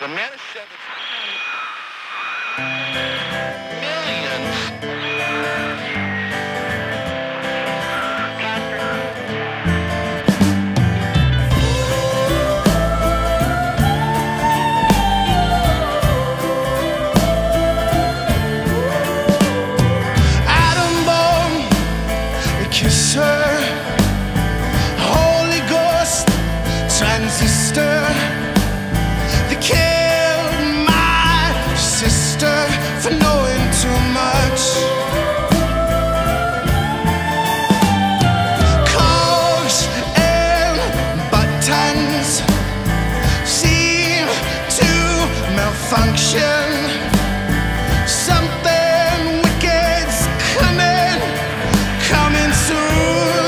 The man said millions. Adam Bomb, kiss her. Holy Ghost, transistor. They killed my sister for knowing too much. Cogs and buttons seem to malfunction. Something wicked's coming soon.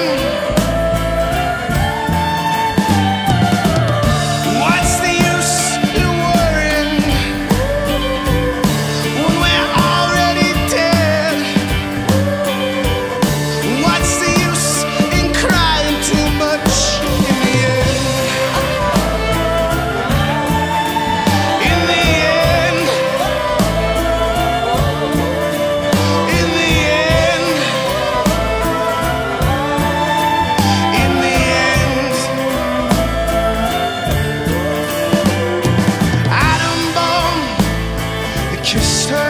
What's the use in worrying when we're already dead? What's the use in crying too much in the end? In the end, in the end, in the end. Adam Bomb, they kissed her.